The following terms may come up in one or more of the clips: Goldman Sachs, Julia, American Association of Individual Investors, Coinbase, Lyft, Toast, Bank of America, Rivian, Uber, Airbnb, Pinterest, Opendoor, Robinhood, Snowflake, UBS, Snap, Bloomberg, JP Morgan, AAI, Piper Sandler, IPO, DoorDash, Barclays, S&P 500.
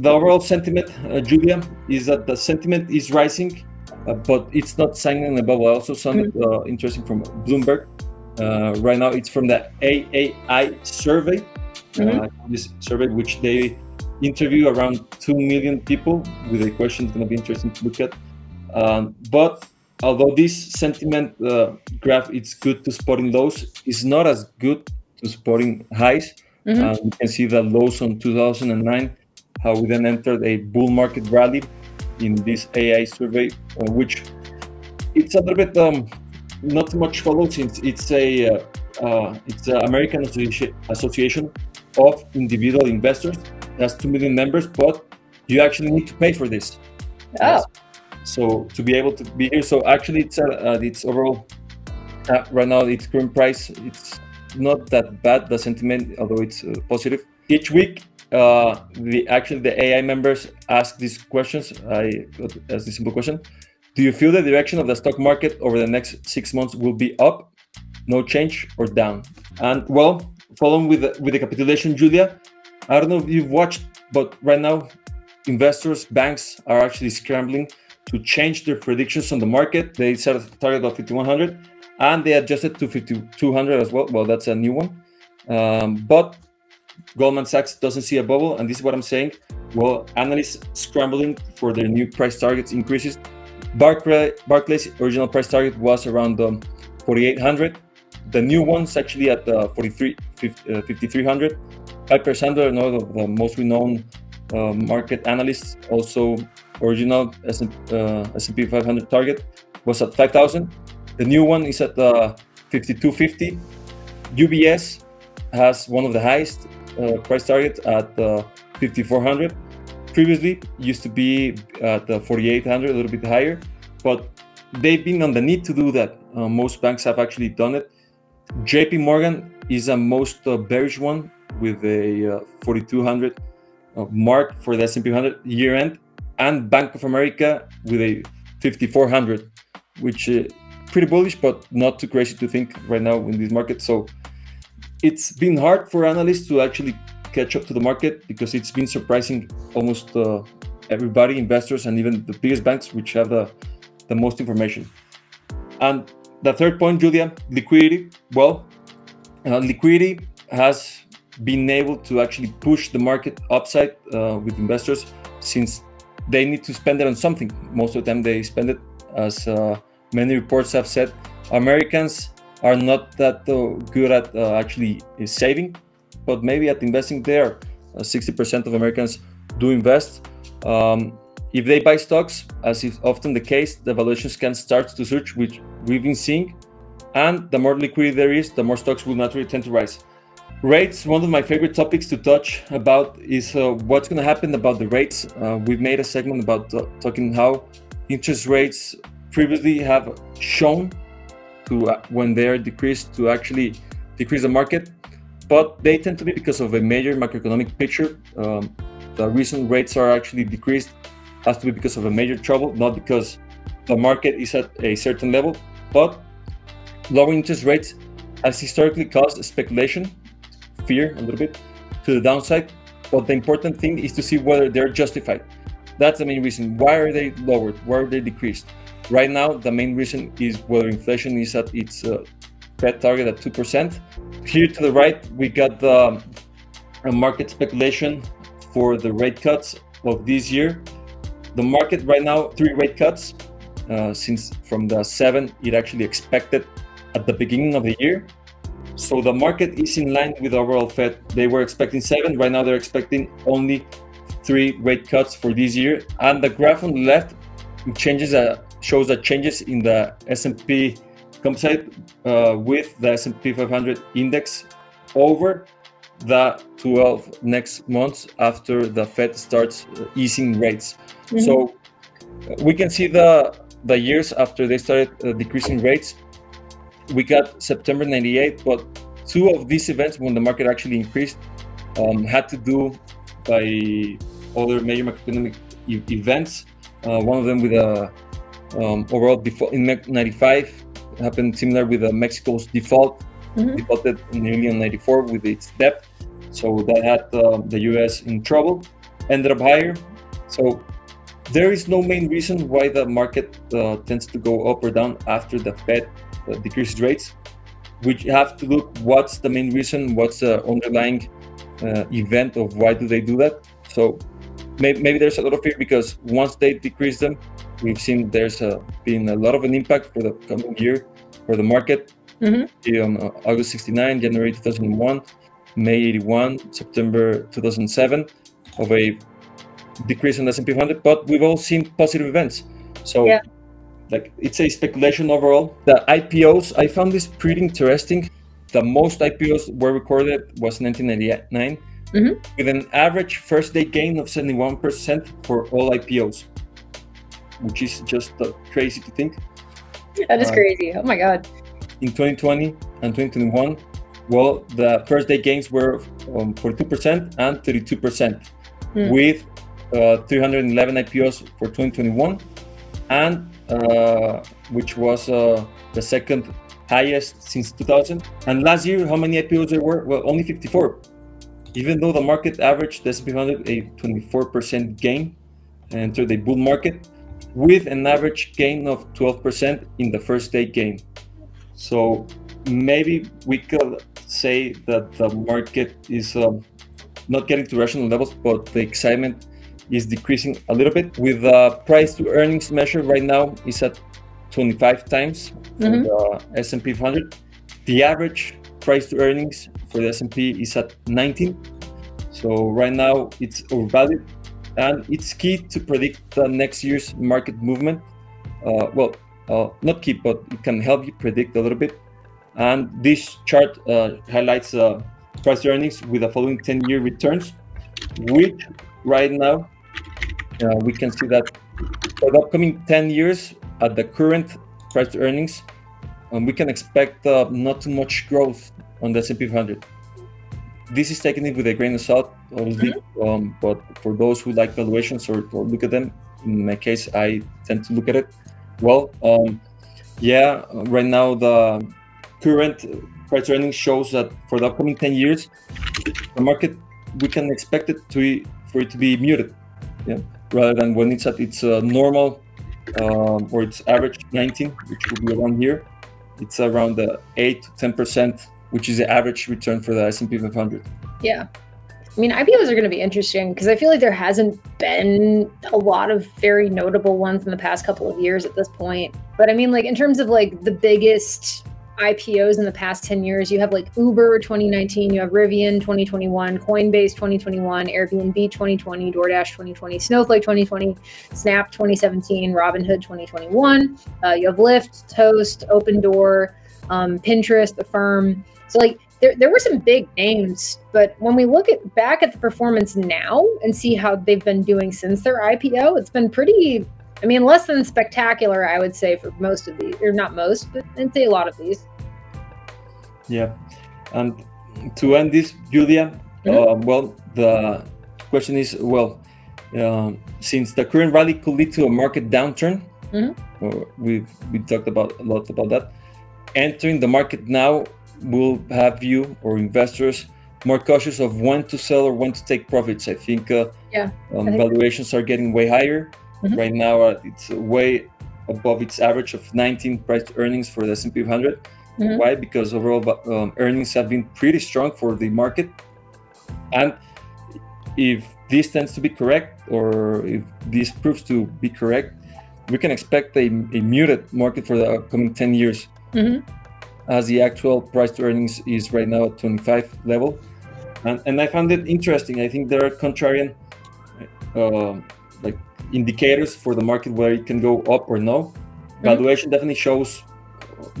The overall sentiment, Julia, is that the sentiment is rising, but it's not signaling a bubble. I also saw it interesting from Bloomberg. Right now, it's from the AAI survey. This survey, which they interview around 2 million people with a question that's going to be interesting to look at. But although this sentiment graph is good to spotting lows, it's not as good to spotting highs. You can see the lows on 2009, how we then entered a bull market rally in this AI survey, which it's a little bit not much followed, since it's an American Association of Individual Investors. It has 2 million members, but you actually need to pay for this. Oh. So to be able to be here, so actually it's overall, right now its current price, it's not that bad, the sentiment, although it's positive. Each week, the AI members ask these questions. I asked this simple question. Do you feel the direction of the stock market over the next 6 months will be up, no change, or down? And well, following with the capitulation, Julia, I don't know if you've watched, but right now, investors, banks are actually scrambling to change their predictions on the market. They set a target of 5,100 and they adjusted to 5,200 as well. Well, that's a new one. But Goldman Sachs doesn't see a bubble, and this is what I'm saying. Well, analysts scrambling for their new price targets increases. Barclays' original price target was around 4,800. The new one's actually at 5,300. Piper Sandler, one of the most renowned market analysts, also original S&P 500 target was at 5,000. The new one is at 5,250. UBS has one of the highest price targets at 5,400. Previously used to be at 4,800, a little bit higher, but they've been on the need to do that. Most banks have actually done it. JP Morgan is a most bearish one with a 4,200 mark for the S&P 500 year end, and Bank of America with a 5,400, which is pretty bullish, but not too crazy to think right now in this market. So it's been hard for analysts to actually catch up to the market, because it's been surprising almost everybody, investors, and even the biggest banks, which have the most information. And the third point, Julia, liquidity. Well, liquidity has been able to actually push the market upside with investors, since they need to spend it on something. Most of the time they spend it, as many reports have said, Americans are not that good at actually saving, but maybe at investing there. 60% of Americans do invest. If they buy stocks, as is often the case, the valuations can start to surge, which we've been seeing. And the more liquidity there is, the more stocks will naturally tend to rise. Rates, one of my favorite topics to touch about is what's going to happen about the rates. We've made a segment about talking how interest rates previously have shown to, when they are decreased, to actually decrease the market, but they tend to be because of a major macroeconomic picture. The reason rates are actually decreased has to be because of a major trouble, not because the market is at a certain level. But lower interest rates has historically caused speculation, fear a little bit, to the downside. But the important thing is to see whether they're justified. That's the main reason. Why are they lowered? Why are they decreased? Right now, the main reason is whether inflation is at its Fed target at 2%. Here to the right, we got the market speculation for the rate cuts of this year. The market right now, 3 rate cuts, since from the 7 it actually expected at the beginning of the year. So the market is in line with the overall Fed. They were expecting 7. Right now they're expecting only 3 rate cuts for this year. And the graph on the left shows the changes in the S&P composite with the S&P 500 index over the 12 next months after the Fed starts easing rates. So we can see the years after they started decreasing rates. We got September 98, but 2 of these events when the market actually increased had to do by other major macroeconomic events. One of them with a overall default in 95, happened similar with Mexico's default, defaulted nearly in 94 with its debt. So that had the US in trouble. ended up higher. So there is no main reason why the market tends to go up or down after the Fed decreases rates. We have to look what's the main reason, what's the underlying event of why do they do that. So maybe there's a lot of fear because once they decrease them, we've seen there's been a lot of an impact for the coming year for the market. Mm-hmm. On August 69, January 2001, May 81, September 2007 of a decrease in the S&P 100, but we've all seen positive events. So yeah. Like it's a speculation overall. The IPOs, I found this pretty interesting. The most IPOs were recorded was 1999, mm-hmm. with an average first day gain of 71% for all IPOs, which is just crazy to think. That is crazy. Oh my God. In 2020 and 2021, well, the first day gains were 42% and 32%, with 311 IPOs for 2021, and which was the second highest since 2000. And last year, how many IPOs there were? Well, only 54, even though the market averaged the S&P 100 a 24% gain enter the bull market, with an average gain of 12% in the first day gain. So maybe we could say that the market is not getting to rational levels, but the excitement is decreasing a little bit. With the price to earnings measure right now is at 25 times for the S&P 500. The average price to earnings for the S&P is at 19. So right now it's overvalued, and it's key to predict the next year's market movement. Not key, but it can help you predict a little bit. And this chart highlights price to earnings with the following 10-year returns, which right now we can see that for the upcoming 10 years at the current price to earnings, we can expect not too much growth on the S&P 500. This is taken in with a grain of salt, obviously, but for those who like valuations or look at them, in my case, I tend to look at it. Well, yeah, right now the current price to earnings shows that for the upcoming 10 years, the market, we can expect it for it to be muted, yeah, rather than when it's at its normal or its average 19, which would be around here. It's around the 8 to 10%, which is the average return for the S&P 500. Yeah. I mean, IPOs are going to be interesting because I feel like there hasn't been a lot of very notable ones in the past couple of years at this point. But I mean, like in terms of like the biggest IPOs in the past 10 years, you have like Uber 2019, you have Rivian 2021, Coinbase 2021, Airbnb 2020, DoorDash 2020, Snowflake 2020, Snap 2017, Robinhood 2021. You have Lyft, Toast, Opendoor, Pinterest, The Firm. So like, There were some big names, but when we look back at the performance now and see how they've been doing since their IPO, it's been pretty, I mean, less than spectacular, I would say, for most of these, or not most, but I'd say a lot of these. Yeah. And to end this, Julia, well, the question is, well, since the current rally could lead to a market downturn, we talked about a lot about that, entering the market now will have you or investors more cautious of when to sell or when to take profits. I think valuations are getting way higher. Right now, it's way above its average of 19 price to earnings for the S&P 500. Why? Because overall earnings have been pretty strong for the market. And if this tends to be correct, or if this proves to be correct, we can expect a muted market for the upcoming 10 years. As the actual price to earnings is right now at 25 level. And I found it interesting. I think there are contrarian like indicators for the market where it can go up or no. Valuation definitely shows,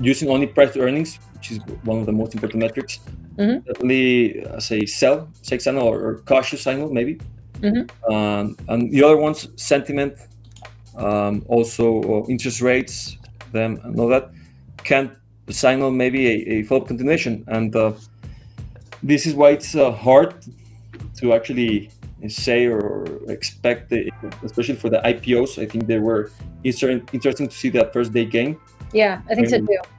using only price to earnings, which is one of the most important metrics, definitely say sell signal or cautious signal maybe. And the other ones, sentiment, also interest rates, them and all that, can signal maybe a follow-up continuation. And this is why it's hard to actually say or expect, especially for the IPOs. I think they were interesting to see that first day gain. Yeah, I think so too.